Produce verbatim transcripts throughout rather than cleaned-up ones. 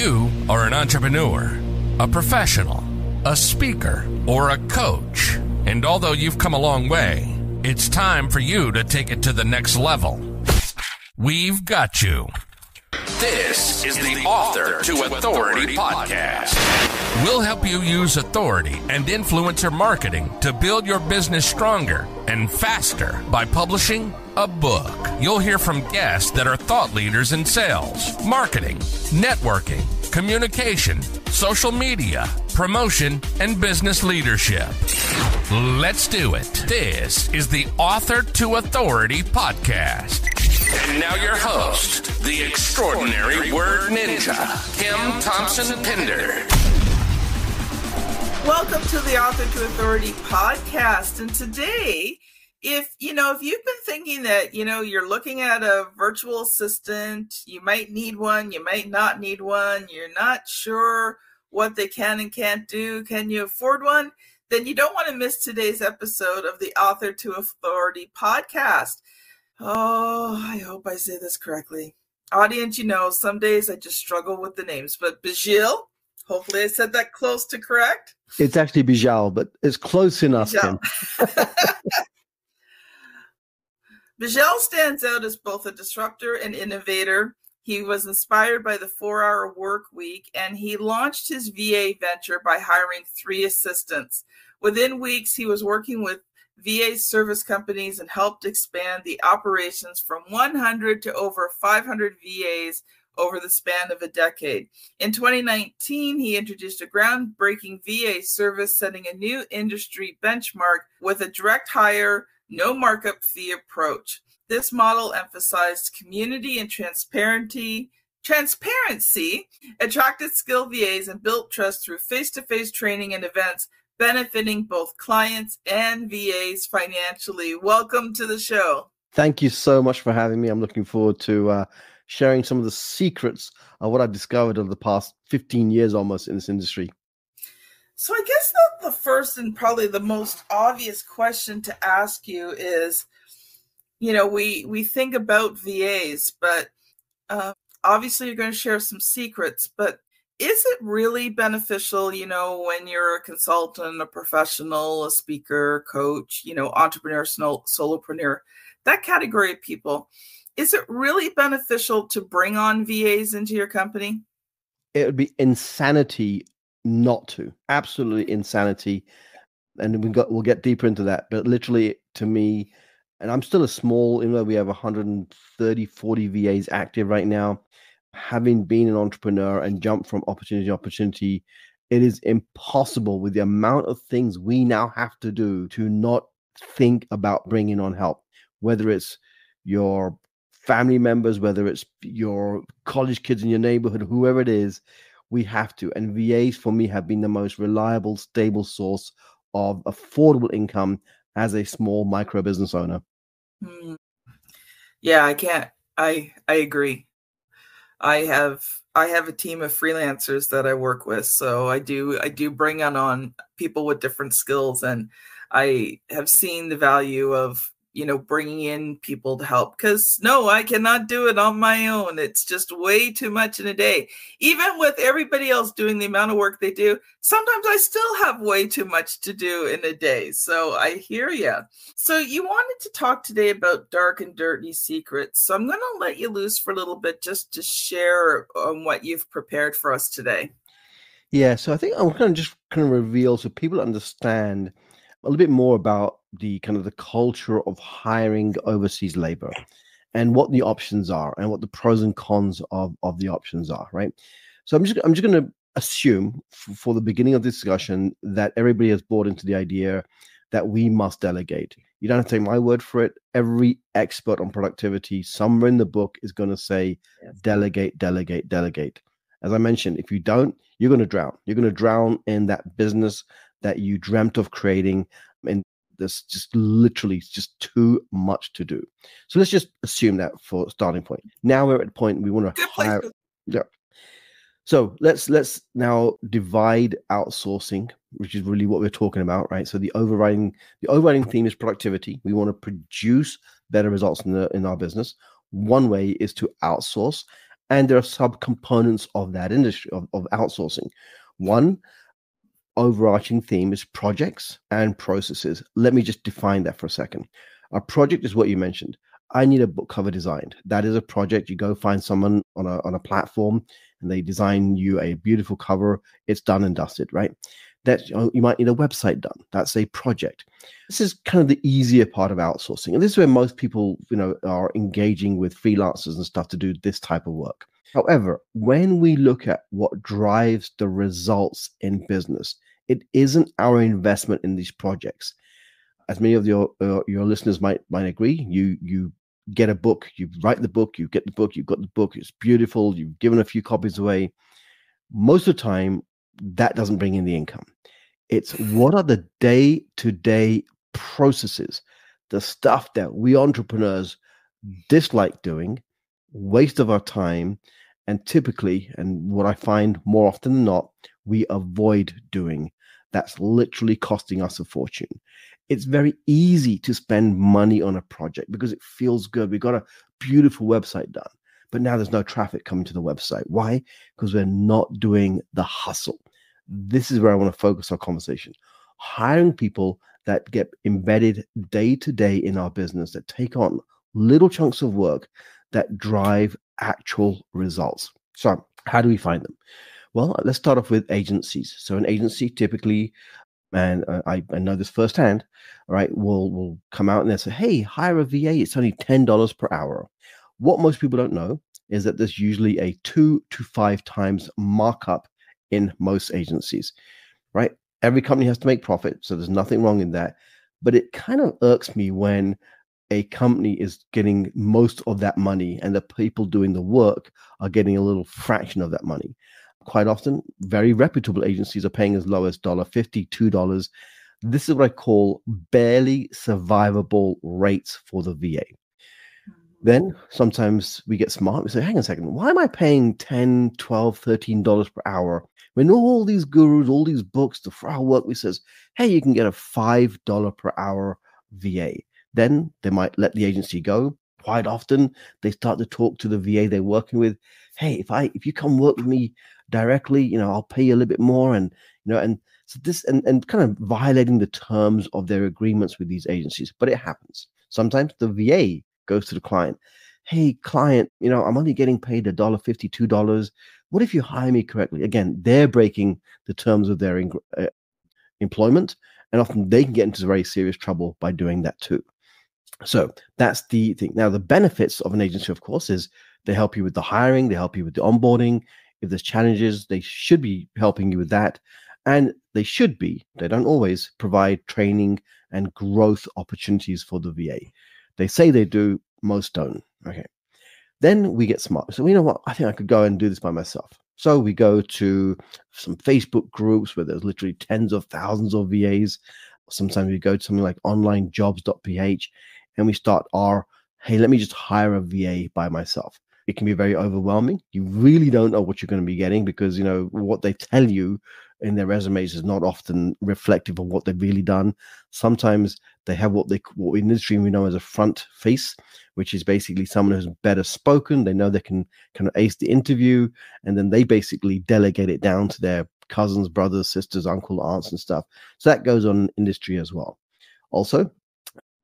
you are an entrepreneur, a professional, a speaker, or a coach, and although you've come a long way, it's time for you to take it to the next level. We've got you. This is the Author to Authority Podcast. We'll help you use authority and influencer marketing to build your business stronger and faster by publishing a book. You'll hear from guests that are thought leaders in sales, marketing, networking, communication, social media, promotion, and business leadership. Let's do it. This is the Author to Authority Podcast. And now your host, the extraordinary word ninja, Kim Thompson Pinder. Welcome to the Author to Authority Podcast. And today, if you know, if you've been thinking that, you know, you're looking at a virtual assistant, you might need one, you might not need one, you're not sure what they can and can't do, can you afford one? Then you don't want to miss today's episode of the Author to Authority Podcast. Oh, I hope I say this correctly. Audience, you know, some days I just struggle with the names, but Bijal, hopefully I said that close to correct. It's actually Bijal, but it's close enough. Bijal. Bijal stands out as both a disruptor and innovator. He was inspired by the four-hour work week, and he launched his V A venture by hiring three assistants. Within weeks, he was working with V A service companies and helped expand the operations from one hundred to over five hundred V As over the span of a decade. In twenty nineteen, he introduced a groundbreaking V A service, setting a new industry benchmark with a direct hire, no markup fee approach. This model emphasized community and transparency, transparency, attracted skilled V As, and built trust through face-to-face training and events, benefiting both clients and V As financially. Welcome to the show. Thank you so much for having me. I'm looking forward to uh, sharing some of the secrets of what I've discovered over the past fifteen years almost in this industry. So I guess the, the first and probably the most obvious question to ask you is, you know, we, we think about V As, but uh, obviously you're going to share some secrets, but is it really beneficial, you know, when you're a consultant, a professional, a speaker, coach, you know, entrepreneur, solopreneur, that category of people, is it really beneficial to bring on V As into your company? It would be insanity not to. Absolutely insanity. And we got, we'll get deeper into that. But literally, to me, and I'm still a small, even though we have one hundred thirty, forty V As active right now, having been an entrepreneur and jumped from opportunity to opportunity, it is impossible with the amount of things we now have to do to not think about bringing on help, whether it's your family members, whether it's your college kids in your neighborhood, whoever it is, we have to. And V As for me have been the most reliable, stable source of affordable income as a small micro business owner. Mm. Yeah, I can't. I, I agree. I have I have a team of freelancers that I work with, so I do I do bring on, on people with different skills, and I have seen the value of, you know, bringing in people to help, because no, I cannot do it on my own. It's just way too much in a day. Even with everybody else doing the amount of work they do, sometimes I still have way too much to do in a day. So I hear you. So you wanted to talk today about dark and dirty secrets. So I'm going to let you loose for a little bit just to share on what you've prepared for us today. Yeah. So I think I'm going to just kind of reveal so people understand a little bit more about the kind of the culture of hiring overseas labor and what the options are and what the pros and cons of, of the options are, right? So I'm just, I'm just going to assume f- for the beginning of this discussion that everybody has bought into the idea that we must delegate. You don't have to take my word for it. Every expert on productivity somewhere in the book is going to say, yes, delegate, delegate, delegate. As I mentioned, if you don't, you're going to drown. You're going to drown in that business that you dreamt of creating, and there's just literally just too much to do. So let's just assume that for a starting point. Now we're at a point we want to hire. Yeah. So let's let's now divide outsourcing, which is really what we're talking about, right? So the overriding the overriding theme is productivity. We want to produce better results in the in our business. One way is to outsource, And there are subcomponents of that industry, of, of outsourcing. One overarching theme is projects and processes. Let me just define that for a second. A project is what you mentioned. I need a book cover designed. That is a project. You go find someone on a, on a platform and they design you a beautiful cover. It's done and dusted, right? That you might need a website done. That's a project. This is kind of the easier part of outsourcing. And this is where most people, you know, are engaging with freelancers and stuff to do this type of work. However, when we look at what drives the results in business, it isn't our investment in these projects. As many of your uh, your listeners might might agree, you you get a book, you write the book, you get the book, you've got the book, it's beautiful, you've given a few copies away. Most of the time, that doesn't bring in the income. It's what are the day-to-day processes, the stuff that we entrepreneurs dislike doing, waste of our time, and typically, and what I find more often than not, we avoid doing. That's literally costing us a fortune. It's very easy to spend money on a project because it feels good. We got a beautiful website done, but now there's no traffic coming to the website. Why? Because we're not doing the hustle. This is where I want to focus our conversation. Hiring people that get embedded day to day in our business, that take on little chunks of work that drive actual results. So how do we find them? Well, let's start off with agencies. So an agency typically, and I, I know this firsthand, right, will will come out and they'll say, hey, hire a V A. It's only ten dollars per hour. What most people don't know is that there's usually a two to five times markup in most agencies, right? Every company has to make profit, so there's nothing wrong in that. But it kind of irks me when a company is getting most of that money and the people doing the work are getting a little fraction of that money. Quite often, very reputable agencies are paying as low as one dollar fifty, two dollars. This is what I call barely survivable rates for the V A. Then sometimes we get smart. We say, hang on a second, why am I paying ten, twelve, thirteen dollars per hour? When all these gurus, all these books, the for our work, we says, hey, you can get a five dollars per hour V A. Then they might let the agency go. Quite often, they start to talk to the V A they're working with. Hey, if I if you come work with me directly, you know, I'll pay you a little bit more, and you know, and so this and, and kind of violating the terms of their agreements with these agencies. But it happens. Sometimes the V A goes to the client. Hey, client, you know, I'm only getting paid a dollar fifty, two dollars. What if you hire me correctly? Again, they're breaking the terms of their in, uh, employment, and often they can get into very serious trouble by doing that too. So that's the thing. Now, the benefits of an agency, of course, is they help you with the hiring. They help you with the onboarding. If there's challenges, they should be helping you with that. And they should be, they don't always provide training and growth opportunities for the V A. They say they do, most don't. Okay. Then we get smart. So, you know what? I think I could go and do this by myself. So we go to some Facebook groups where there's literally tens of thousands of V As. Sometimes we go to something like online jobs dot p h. And we start our, hey, let me just hire a V A by myself. It can be very overwhelming. You really don't know what you're going to be getting because, you know, what they tell you in their resumes is not often reflective of what they've really done. Sometimes they have what they, what in the industry we know as a front face, which is basically someone who's better spoken. They know they can kind of ace the interview, and then they basically delegate it down to their cousins, brothers, sisters, uncle, aunts, and stuff. So that goes on in industry as well. Also,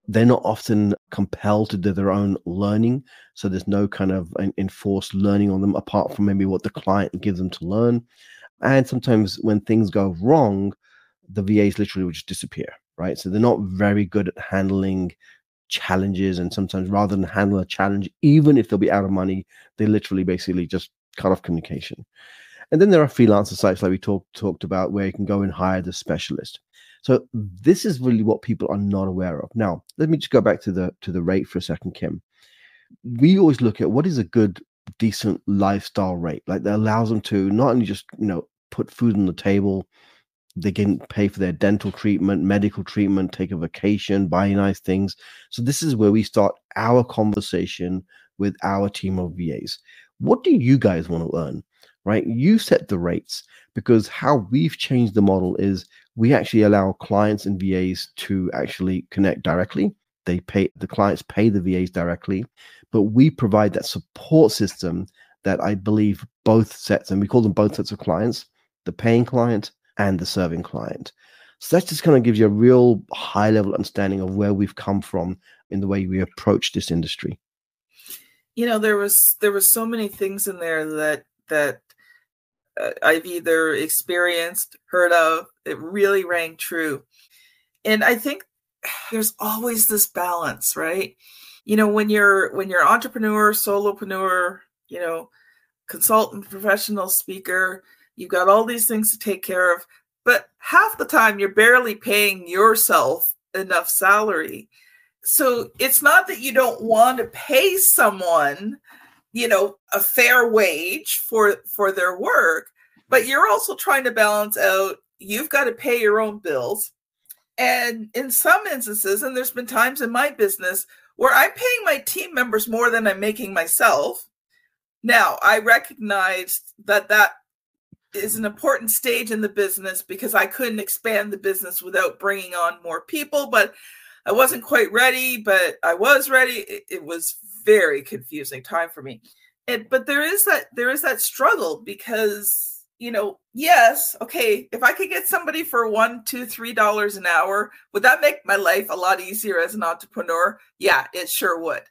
they're not often compelled to do their own learning. So there's no kind of enforced learning on them apart from maybe what the client gives them to learn. And sometimes when things go wrong, the V As literally will just disappear, right? So they're not very good at handling challenges. And sometimes rather than handle a challenge, even if they'll be out of money, they literally basically just cut off communication. And then there are freelancer sites like we talk, talked about where you can go and hire the specialist. So this is really what people are not aware of. Now, let me just go back to the to the rate for a second, Kim. We always look at what is a good, decent lifestyle rate, like that allows them to not only just, you know, put food on the table, they can pay for their dental treatment, medical treatment, take a vacation, buy nice things. So this is where we start our conversation with our team of V As. What do you guys want to earn? Right? You set the rates, because how we've changed the model is we actually allow clients and V As to actually connect directly. They pay the clients, pay the V As directly, but we provide that support system that I believe both sets, and we call them both sets of clients, the paying client and the serving client. So that just kind of gives you a real high-level understanding of where we've come from in the way we approach this industry. You know, there was there were so many things in there that that uh, I've either experienced, heard of. It really rang true, and I think there's always this balance, right? You know, when you're when you're entrepreneur, solopreneur, you know, consultant, professional speaker, you've got all these things to take care of, but half the time you're barely paying yourself enough salary. So it's not that you don't want to pay someone, you know, a fair wage for, for their work, but you're also trying to balance out, you've got to pay your own bills. And in some instances, and there's been times in my business where I'm paying my team members more than I'm making myself. Now, I recognize that that is an important stage in the business because I couldn't expand the business without bringing on more people, but I wasn't quite ready, but I was ready. It was very confusing time for me. It, but there is that there is that struggle because, you know, yes, okay, if I could get somebody for one, two, three dollars an hour, would that make my life a lot easier as an entrepreneur? Yeah, it sure would.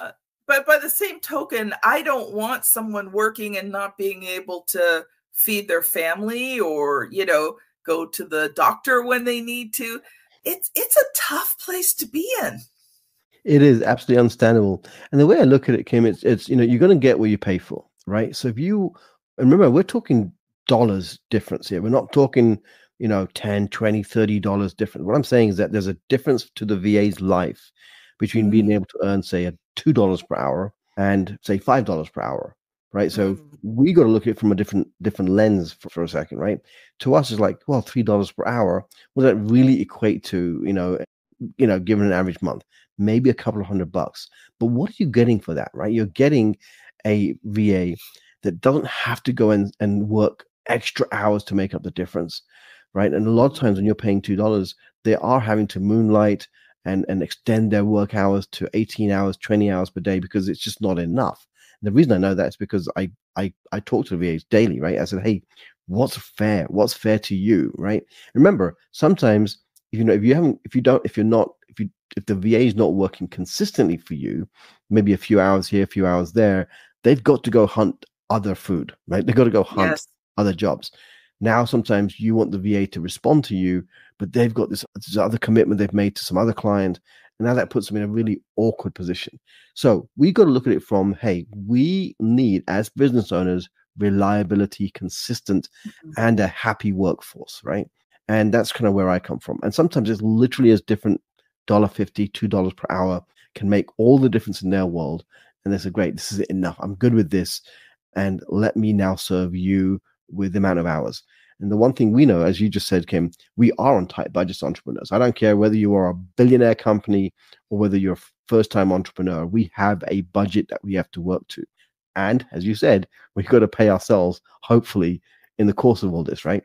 Uh, but by the same token, I don't want someone working and not being able to feed their family or, you know, go to the doctor when they need to. It's it's a tough place to be in. It is absolutely understandable. And the way I look at it, Kim, it's, it's you know, you're going to get what you pay for, right? So if you, and remember, we're talking dollars difference here. We're not talking, you know, ten, twenty, thirty dollars difference. What I'm saying is that there's a difference to the V A's life between being able to earn, say, two dollars per hour and, say, five dollars per hour, right? So mm. we got to look at it from a different different lens for, for a second, right? To us, it's like, well, three dollars per hour, what does that really equate to, you know, you know, given an average month? Maybe a couple of hundred bucks. But what are you getting for that, right? You're getting a V A that doesn't have to go in and work extra hours to make up the difference, right? And a lot of times when you're paying two dollars, they are having to moonlight and, and extend their work hours to eighteen hours, twenty hours per day because it's just not enough. The reason I know that is because I, I I talk to the V As daily, right? I said, hey, what's fair? What's fair to you, right? Remember, sometimes if you know if you haven't, if you don't, if you're not, if you if the V A is not working consistently for you, maybe a few hours here, a few hours there, they've got to go hunt other food, right? They've got to go hunt yes. other jobs. Now, sometimes you want the V A to respond to you, but they've got this, this other commitment they've made to some other client. And now that puts them in a really awkward position. So we got to look at it from, hey, we need, as business owners, reliability, consistent, mm-hmm. and a happy workforce, right? And that's kind of where I come from. And sometimes it's literally as different, one dollar fifty, two dollars per hour can make all the difference in their world. And they say, great, this is enough. I'm good with this. And let me now serve you with the amount of hours. And the one thing we know, as you just said, Kim, we are on tight budgets, entrepreneurs. I don't care whether you are a billionaire company or whether you're a first-time entrepreneur. We have a budget that we have to work to. And as you said, we've got to pay ourselves, hopefully, in the course of all this, right?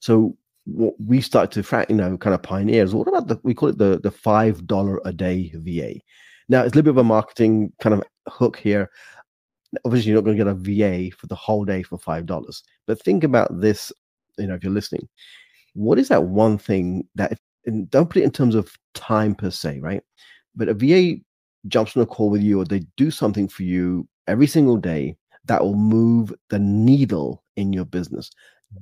So what we start to, you know, kind of pioneer is what about the, we call it the, the five dollars a day V A. Now, it's a little bit of a marketing kind of hook here. Obviously, you're not going to get a V A for the whole day for five dollars. But think about this, you know, if you're listening. What is that one thing that, and don't put it in terms of time per se, right? But a V A jumps on a call with you or they do something for you every single day that will move the needle in your business.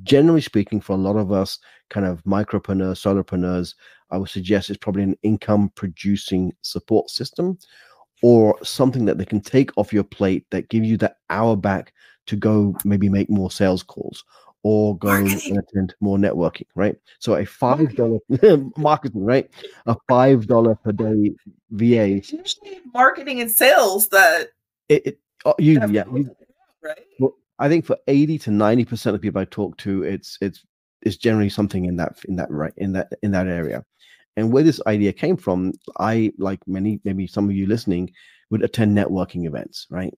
Generally speaking, for a lot of us kind of micropreneurs, solopreneurs, I would suggest it's probably an income-producing support system, or something that they can take off your plate that give you that hour back to go maybe make more sales calls or go marketing. And attend more networking, right? So a five dollars marketing, right? A five dollars per day V A. It's usually marketing and sales that it, it oh, you yeah. You, right? Well, I think for eighty to ninety percent of people I talk to, it's it's it's generally something in that in that right in that in that area. And where this idea came from, I, like many, maybe some of you listening, would attend networking events, right?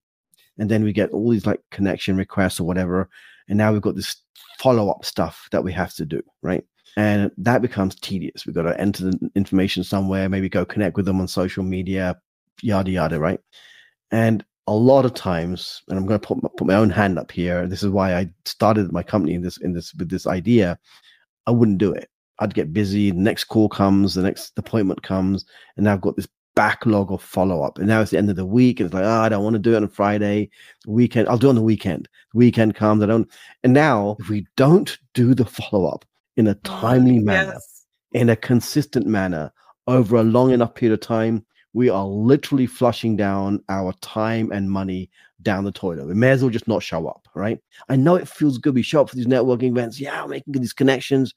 And then we get all these like connection requests or whatever. And now we've got this follow-up stuff that we have to do, right? And that becomes tedious. We've got to enter the information somewhere, maybe go connect with them on social media, yada, yada, right? And a lot of times, and I'm going to put my, put my own hand up here. This is why I started my company in this in this with this idea. I wouldn't do it. I'd get busy. The next call comes, the next appointment comes, and I've got this backlog of follow up. And now it's the end of the week, and it's like, oh, I don't want to do it on Friday weekend. I'll do it on the weekend. Weekend comes, I don't. And now, if we don't do the follow up in a timely manner, yes. in a consistent manner over a long enough period of time, we are literally flushing down our time and money down the toilet. We may as well just not show up, right? I know it feels good. We show up for these networking events. Yeah, I'm making these connections.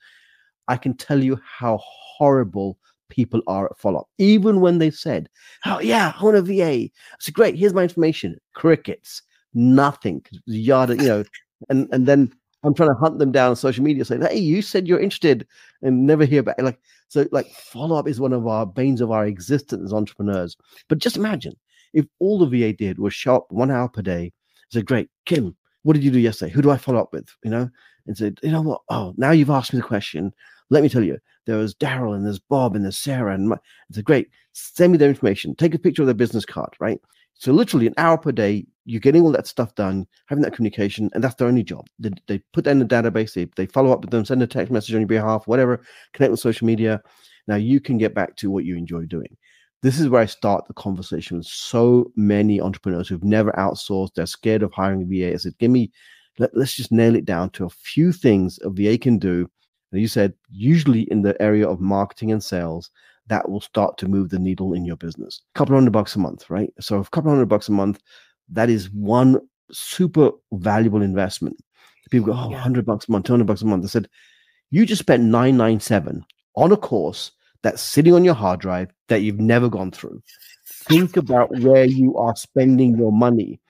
I can tell you how horrible people are at follow-up. Even when they said, oh, yeah, I want a V A. I said, great, here's my information. Crickets, nothing, yada, you know, and, and then I'm trying to hunt them down on social media saying, hey, you said you're interested and never hear back. Like, so like follow-up is one of our banes of our existence as entrepreneurs. But just imagine if all the V A did was show up one hour per day, said, great, Kim, what did you do yesterday? Who do I follow up with? You know, and said, you know what? Oh, now you've asked me the question. Let me tell you, there was Daryl and there's Bob and there's Sarah. And my, it's a great, send me their information. Take a picture of their business card, right? So literally an hour per day, you're getting all that stuff done, having that communication, and that's their only job. They, they put that in the database, they, they follow up with them, send a text message on your behalf, whatever, connect with social media. Now you can get back to what you enjoy doing. This is where I start the conversation with so many entrepreneurs who've never outsourced. They're scared of hiring a V A. I said, give me, let, let's just nail it down to a few things a V A can do. And you said, usually in the area of marketing and sales, that will start to move the needle in your business. A couple hundred bucks a month, right? So a couple hundred bucks a month, that is one super valuable investment. People go, oh, yeah. one hundred bucks a month, two hundred bucks a month. I said, you just spent nine ninety-seven on a course that's sitting on your hard drive that you've never gone through. Think about where you are spending your money.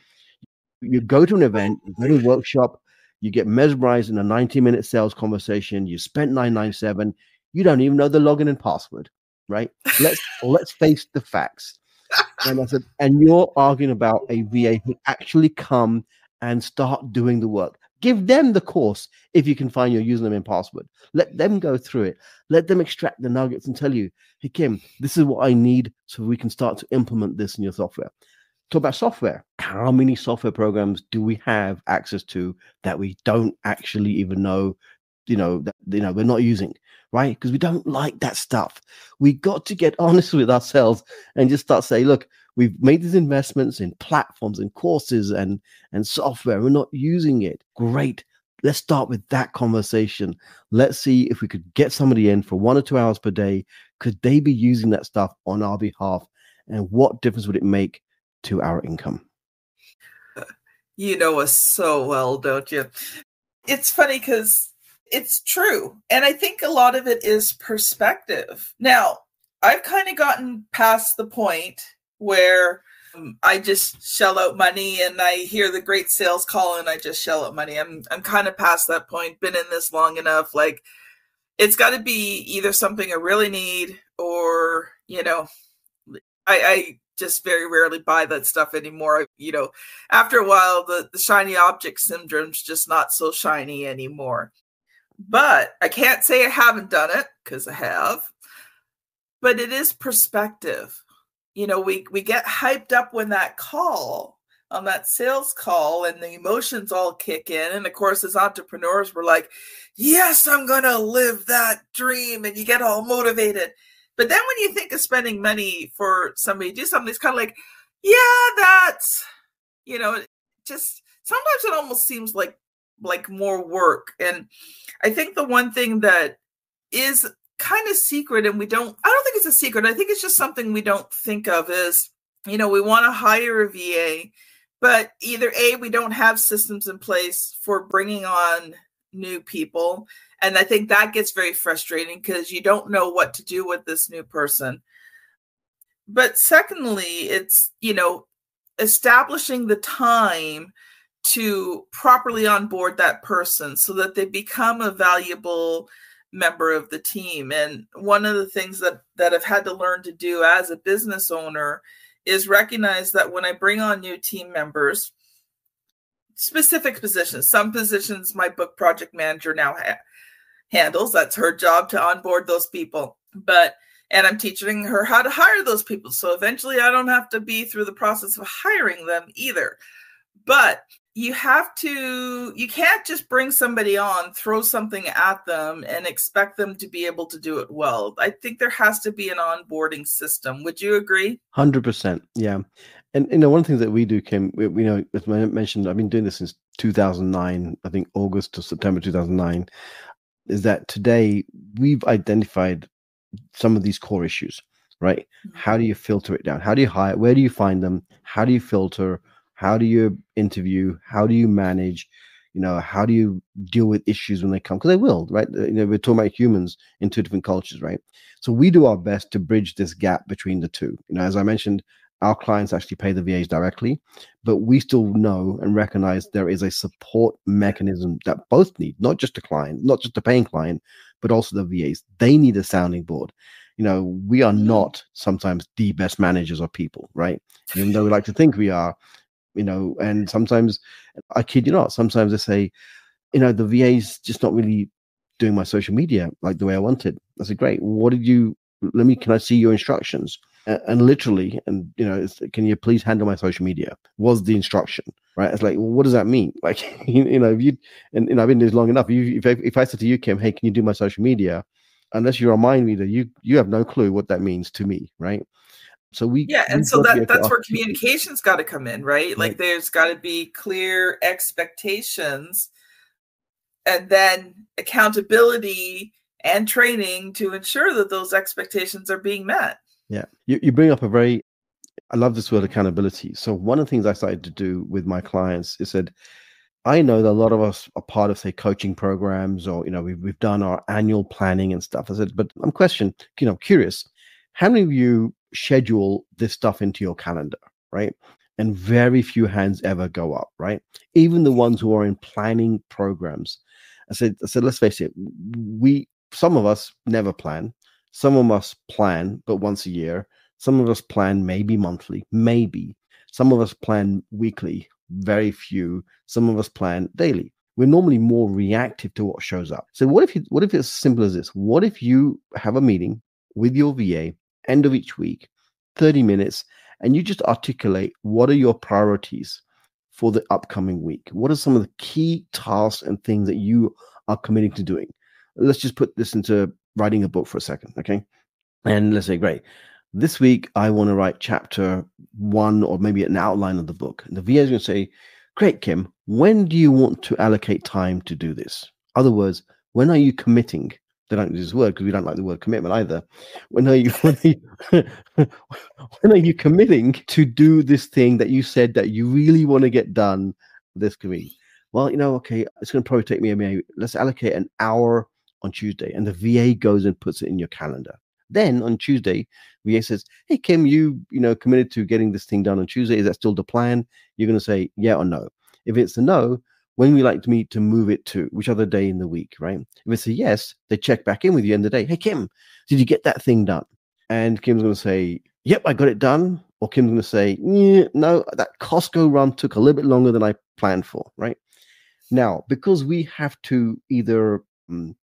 You go to an event, you go to a workshop, you get mesmerized in a ninety-minute sales conversation. You spent nine ninety-seven. You don't even know the login and password. Right? Let's let's face the facts. And I said, and you're arguing about a V A who actually come and start doing the work. Give them the course if you can find your username and password. Let them go through it. Let them extract the nuggets and tell you, hey, Kim, this is what I need so we can start to implement this in your software. Talk about software. How many software programs do we have access to that we don't actually even know, you know, that, you know, we're not using, right? Because we don't like that stuff. We got to get honest with ourselves and just start saying, look, we've made these investments in platforms and courses and, and software. We're not using it. Great. Let's start with that conversation. Let's see if we could get somebody in for one or two hours per day. Could they be using that stuff on our behalf? And what difference would it make to our income? You know us so well, don't you? It's funny because it's true. And I think a lot of it is perspective. Now, I've kind of gotten past the point where um, I just shell out money and I hear the great sales call and I just shell out money. I'm I'm kind of past that point, been in this long enough. Like, it's got to be either something I really need or, you know, I, I just very rarely buy that stuff anymore. You know, after a while, the, the shiny object syndrome's just not so shiny anymore. But I can't say I haven't done it because I have, but it is perspective. You know, we, we get hyped up when that call on that sales call and the emotions all kick in. And of course, as entrepreneurs, we're like, yes, I'm going to live that dream. And you get all motivated. But then when you think of spending money for somebody to do something, it's kind of like, yeah, that's, you know, just sometimes it almost seems like like more work. And I think the one thing that is kind of secret and we don't, I don't think it's a secret. I think it's just something we don't think of is, you know, we want to hire a V A, but either A, we don't have systems in place for bringing on new people. And I think that gets very frustrating because you don't know what to do with this new person. But secondly, it's, you know, establishing the time to properly onboard that person so that they become a valuable member of the team. And one of the things that, that I've had to learn to do as a business owner is recognize that when I bring on new team members, specific positions, some positions my book project manager now ha- handles, that's her job to onboard those people. But And I'm teaching her how to hire those people. So eventually I don't have to be through the process of hiring them either. But you have to, you can't just bring somebody on, throw something at them and expect them to be able to do it well. I think there has to be an onboarding system. Would you agree? one hundred percent. Yeah. And, you know, one thing that we do, Kim, you know, as I mentioned, I've been doing this since two thousand nine, I think August to September two thousand nine, is that today we've identified some of these core issues, right? Mm-hmm. How do you filter it down? How do you hire? Where do you find them? How do you filter? How do you interview? How do you manage? You know, how do you deal with issues when they come? Because they will, right? You know, we're talking about humans in two different cultures, right? So we do our best to bridge this gap between the two. You know, as I mentioned, our clients actually pay the V As directly, but we still know and recognize there is a support mechanism that both need, not just the client, not just the paying client, but also the V As. They need a sounding board. You know, we are not sometimes the best managers of people, right? Even though we like to think we are. You know, and sometimes, I kid you not, sometimes they say, you know, the V A's just not really doing my social media like the way I wanted. I said, great. What did you, let me, can I see your instructions? And, and literally, and, you know, it's, can you please handle my social media? Was the instruction, right? It's like, well, what does that mean? Like, you, you know, if you, and, you know, I've been doing this long enough. You, if, I, if I said to you, Kim, hey, can you do my social media? Unless you're a mind reader, you, you have no clue what that means to me, right? So we, yeah, and we so that that's where communication's got to come in, right? right? Like there's got to be clear expectations and then accountability and training to ensure that those expectations are being met. Yeah, you, you bring up a very, I love this word, accountability. So one of the things I started to do with my clients is that I know that a lot of us are part of, say, coaching programs or, you know, we've, we've done our annual planning and stuff. I said, but I'm questioned, you know, curious, how many of you schedule this stuff into your calendar, right? And very few hands ever go up, right? Even the ones who are in planning programs. I said, I said, let's face it, we, some of us never plan. Some of us plan, but once a year. Some of us plan maybe monthly, maybe. Some of us plan weekly, very few. Some of us plan daily. We're normally more reactive to what shows up. So what if you, what if it's as simple as this? What if you have a meeting with your V A end of each week, thirty minutes, and you just articulate what are your priorities for the upcoming week? What are some of the key tasks and things that you are committing to doing? Let's just put this into writing a book for a second, okay? And let's say, great, this week I want to write chapter one or maybe an outline of the book. And the V A is going to say, great, Kim, when do you want to allocate time to do this? In other words, when are you committing? They don't use this word because we don't like the word commitment either. When are you when are you, when are you committing to do this thing that you said that you really want to get done this committee? Well, you know, okay, it's going to probably take me a minute. Let's allocate an hour on Tuesday. And the V A goes and puts it in your calendar. Then on Tuesday, V A says, hey, Kim, you, you know, committed to getting this thing done on Tuesday. Is that still the plan? You're going to say yeah or no. If it's a no, when we like to meet to move it to which other day in the week, right? If it's a yes, they check back in with you end of the day. Hey, Kim, did you get that thing done? And Kim's going to say, yep, I got it done. Or Kim's going to say, no, that Costco run took a little bit longer than I planned for, right? Now, because we have to either um,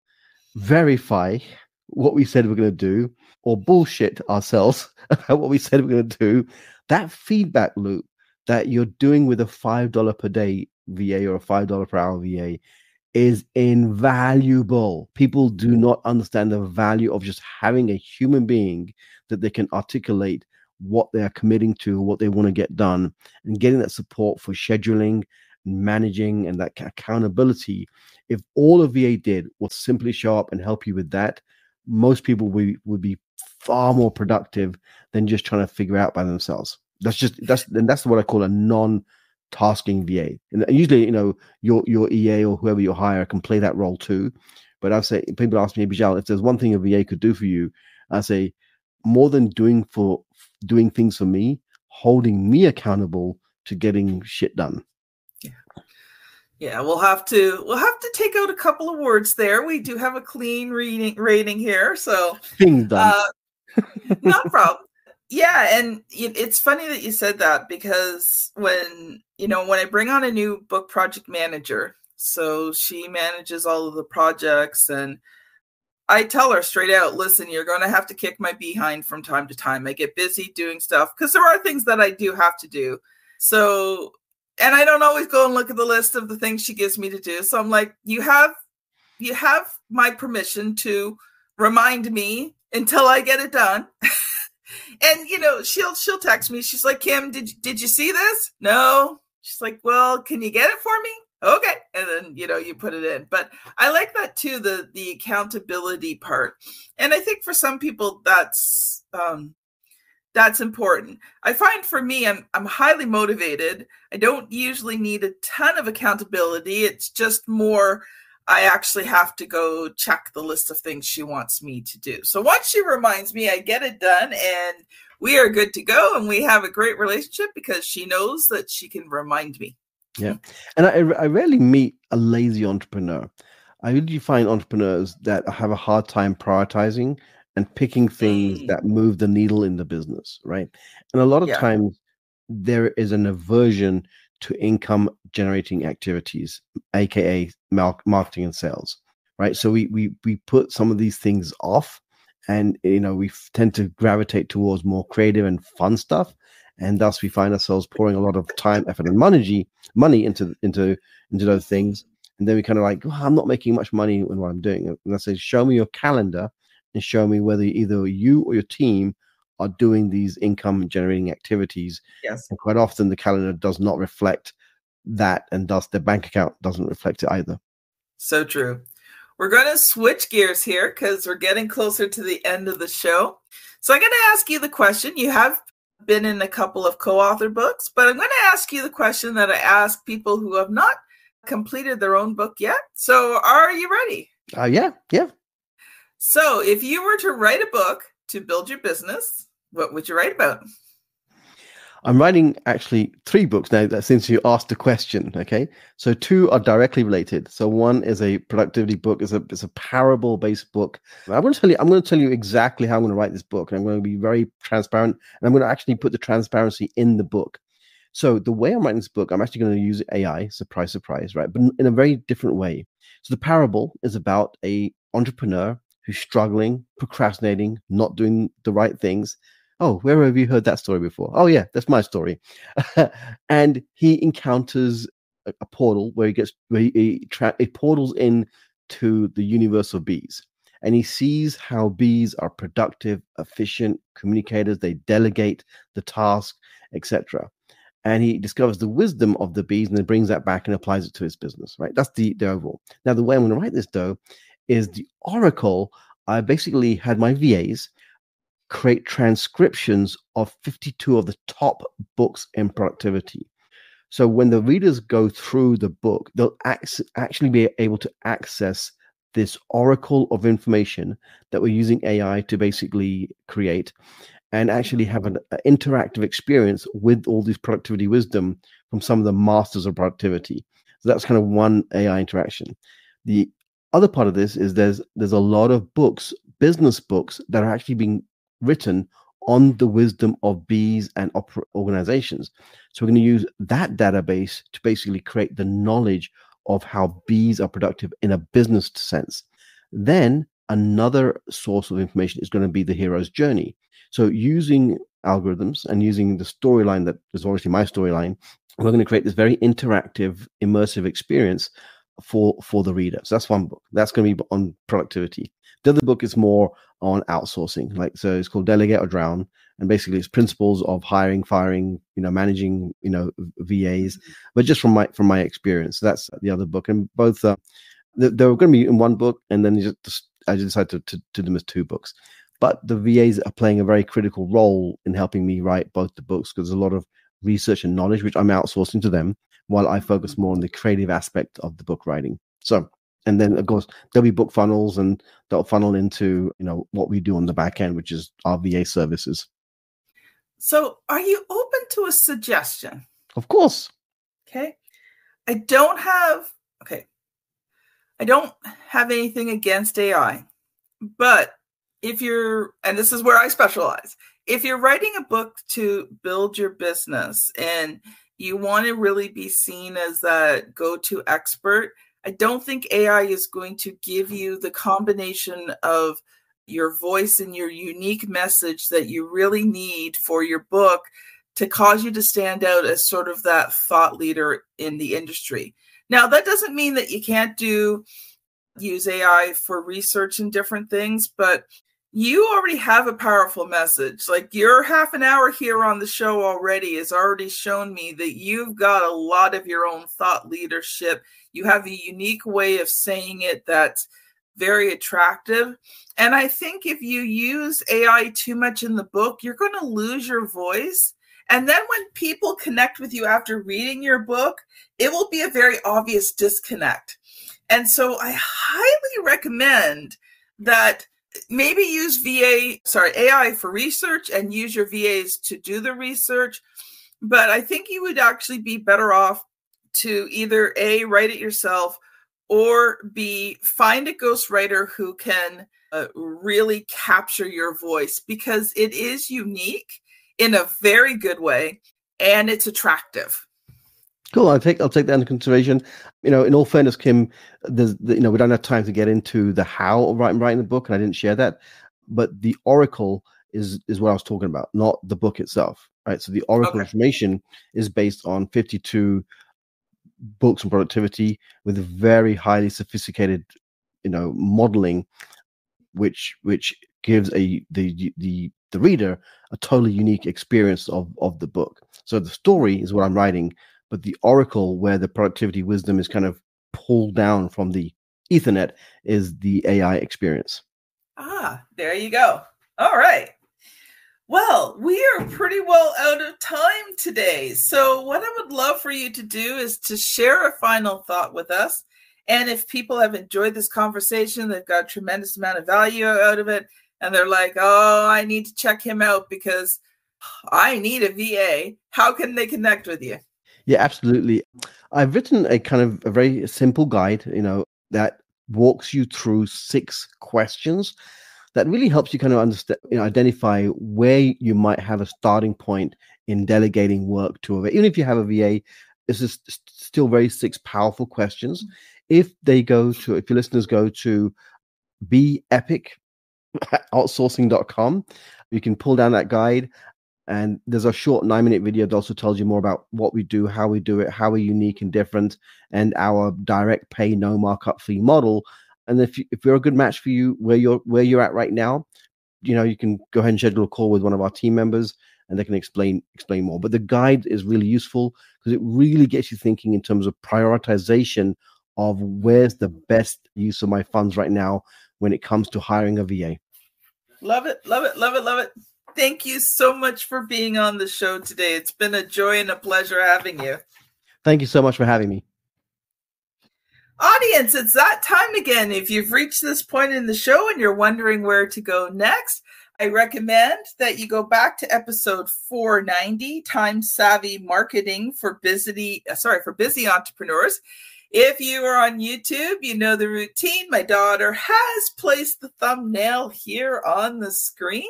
verify what we said we're going to do or bullshit ourselves about what we said we're going to do, that feedback loop that you're doing with a five dollars per day V A or a five dollars per hour V A is invaluable. People do not understand the value of just having a human being that they can articulate what they are committing to, what they want to get done, and getting that support for scheduling, managing, and that accountability. If all a V A did was simply show up and help you with that, most people would, would be far more productive than just trying to figure out by themselves. That's just, that's, and that's what I call a non tasking V A. And usually, you know, your your E A or whoever you hire can play that role too. But I've said, people ask me, Bijal, if there's one thing a V A could do for you, I say, more than doing for doing things for me, holding me accountable to getting shit done. Yeah, yeah, we'll have to we'll have to take out a couple of words there. We do have a clean reading rating here, so things done, uh, no problem. Yeah, and it's funny that you said that because when, you know, when I bring on a new book project manager, so she manages all of the projects, and I tell her straight out, listen, you're going to have to kick my behind from time to time. I get busy doing stuff because there are things that I do have to do. So, and I don't always go and look at the list of the things she gives me to do. So I'm like, you have, you have my permission to remind me until I get it done. And, you know, she'll, she'll text me. She's like, Kim, did, did you see this? No. She's like, well, can you get it for me? Okay. And then, you know, you put it in. But I like that too, the, the accountability part. And I think for some people that's, um, that's important. I find for me, I'm, I'm highly motivated. I don't usually need a ton of accountability. It's just more, I actually have to go check the list of things she wants me to do. So once she reminds me, I get it done and we are good to go. And we have a great relationship because she knows that she can remind me. Yeah. And I, I rarely meet a lazy entrepreneur. I really find entrepreneurs that have a hard time prioritizing and picking things mm. that move the needle in the business, right? And a lot of yeah. times there is an aversion to income generating activities, aka marketing and sales, right? So we we we put some of these things off, and you know we tend to gravitate towards more creative and fun stuff, and thus we find ourselves pouring a lot of time, effort, and money money into into into those things, and then we kind of like, oh, I'm not making much money in what I'm doing. And I say, show me your calendar and show me whether either you or your team are doing these income generating activities. Yes. And quite often the calendar does not reflect that, and thus the bank account doesn't reflect it either. So true. We're going to switch gears here because we're getting closer to the end of the show. So I'm going to ask you the question. You have been in a couple of co-author books, but I'm going to ask you the question that I ask people who have not completed their own book yet. So are you ready? Uh, yeah, yeah. So if you were to write a book to build your business, what would you write about? I'm writing actually three books now, that since you asked the question, okay? So two are directly related. So one is a productivity book, is a it's a parable-based book. And I want to tell you, I'm going to tell you exactly how I'm going to write this book. And I'm going to be very transparent. And I'm going to actually put the transparency in the book. So the way I'm writing this book, I'm actually going to use A I, surprise, surprise, right? But in a very different way. So the parable is about a entrepreneur who's struggling, procrastinating, not doing the right things. Oh, where have you heard that story before? Oh, yeah, that's my story. And he encounters a, a portal where he gets where he, tra- he portals into the universe of bees, and he sees how bees are productive, efficient communicators. They delegate the task, et cetera. And he discovers the wisdom of the bees, and then brings that back and applies it to his business. Right? That's the, the overall. Now, the way I'm going to write this though is the Oracle. I basically had my V As create transcriptions of fifty-two of the top books in productivity. So when the readers go through the book, they'll ac- actually be able to access this oracle of information that we're using A I to basically create, and actually have an uh, interactive experience with all these productivity wisdom from some of the masters of productivity. So that's kind of one A I interaction. The other part of this is there's there's a lot of books, business books, that are actually being written on the wisdom of bees and op- organizations. So we're going to use that database to basically create the knowledge of how bees are productive in a business sense. Then another source of information is going to be the hero's journey. So using algorithms and using the storyline that is obviously my storyline, we're going to create this very interactive, immersive experience for for the reader. So that's one book. That's going to be on productivity. The other book is more on outsourcing. Like, so it's called Delegate or Drown, and basically it's principles of hiring, firing, you know, managing, you know, V As, but just from my from my experience. So that's the other book, and both uh, they're, they're going to be in one book, and then you just I just decided to, to, to do them as two books. But the V As are playing a very critical role in helping me write both the books, because there's a lot of research and knowledge which I'm outsourcing to them, while I focus more on the creative aspect of the book writing. So, and then of course there'll be book funnels, and they'll funnel into, you know, what we do on the back end, which is our V A services. So are you open to a suggestion? Of course. Okay. I don't have, okay. I don't have anything against A I, but if you're, and this is where I specialize, if you're writing a book to build your business and you want to really be seen as that go-to expert, I don't think A I is going to give you the combination of your voice and your unique message that you really need for your book to cause you to stand out as sort of that thought leader in the industry. Now, that doesn't mean that you can't do use A I for research and different things, but you already have a powerful message. Like, your half an hour here on the show already has already shown me that you've got a lot of your own thought leadership. You have a unique way of saying it that's very attractive. And I think if you use A I too much in the book, you're going to lose your voice. And then when people connect with you after reading your book, it will be a very obvious disconnect. And so I highly recommend that maybe use V A, sorry, A I for research and use your V As to do the research. But I think you would actually be better off to either A, write it yourself, or B, find a ghostwriter who can uh, really capture your voice, because it is unique in a very good way, and it's attractive. Cool. I'll take I'll take that into consideration. You know, in all fairness, Kim, there's the, you know we don't have time to get into the how of writing writing the book, and I didn't share that. But the oracle is is what I was talking about, not the book itself, right? So the oracle okay. information is based on fifty-two books on productivity with very highly sophisticated, you know, modeling, which which gives a the the the reader a totally unique experience of of the book. So the story is what I'm writing. But the oracle, where the productivity wisdom is kind of pulled down from the Ethernet, is the A I experience. Ah, there you go. All right. Well, we are pretty well out of time today. So what I would love for you to do is to share a final thought with us. And if people have enjoyed this conversation, they've got a tremendous amount of value out of it, and they're like, oh, I need to check him out because I need a V A. How can they connect with you? Yeah, absolutely. I've written a kind of a very simple guide, you know, that walks you through six questions that really helps you kind of understand, you know, identify where you might have a starting point in delegating work to a V A. Even if you have a V A, this is still very six powerful questions. If they go to, if your listeners go to bee epic outsourcing dot com, you can pull down that guide. And there's a short nine-minute video that also tells you more about what we do, how we do it, how we're unique and different, and our direct pay, no markup fee model. And if you, if we're a good match for you, where you're where you're at right now, you know, you can go ahead and schedule a call with one of our team members, and they can explain explain more. But the guide is really useful because it really gets you thinking in terms of prioritization of where's the best use of my funds right now when it comes to hiring a V A. Love it, love it, love it, love it. Thank you so much for being on the show today. It's been a joy and a pleasure having you. Thank you so much for having me. Audience, it's that time again. If you've reached this point in the show and you're wondering where to go next, I recommend that you go back to episode four ninety, Time Savvy Marketing for Busy, sorry, for Busy Entrepreneurs. If you are on YouTube, you know the routine. My daughter has placed the thumbnail here on the screen.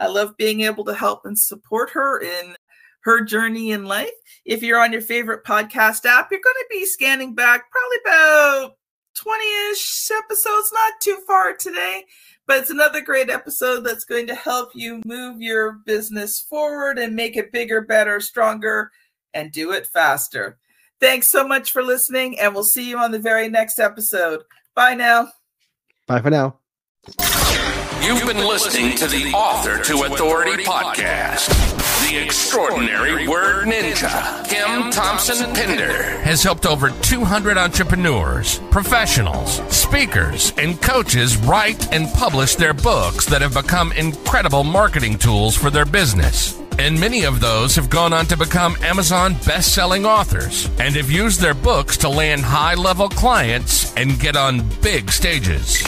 I love being able to help and support her in her journey in life. If you're on your favorite podcast app, you're going to be scanning back probably about twenty-ish episodes, not too far today, but it's another great episode that's going to help you move your business forward and make it bigger, better, stronger, and do it faster. Thanks so much for listening, and we'll see you on the very next episode. Bye now. Bye for now. You've been listening to the Author to Authority podcast. The extraordinary word ninja, Kim Thompson Pinder, has helped over two hundred entrepreneurs, professionals, speakers, and coaches write and publish their books that have become incredible marketing tools for their business. And many of those have gone on to become Amazon best-selling authors and have used their books to land high-level clients and get on big stages.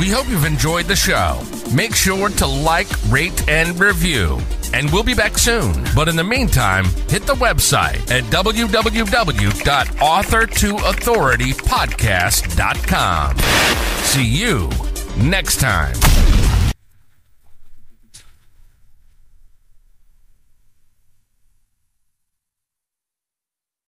We hope you've enjoyed the show. Make sure to like, rate, and review. And we'll be back soon. But in the meantime, hit the website at w w w dot author to authority podcast dot com. See you next time.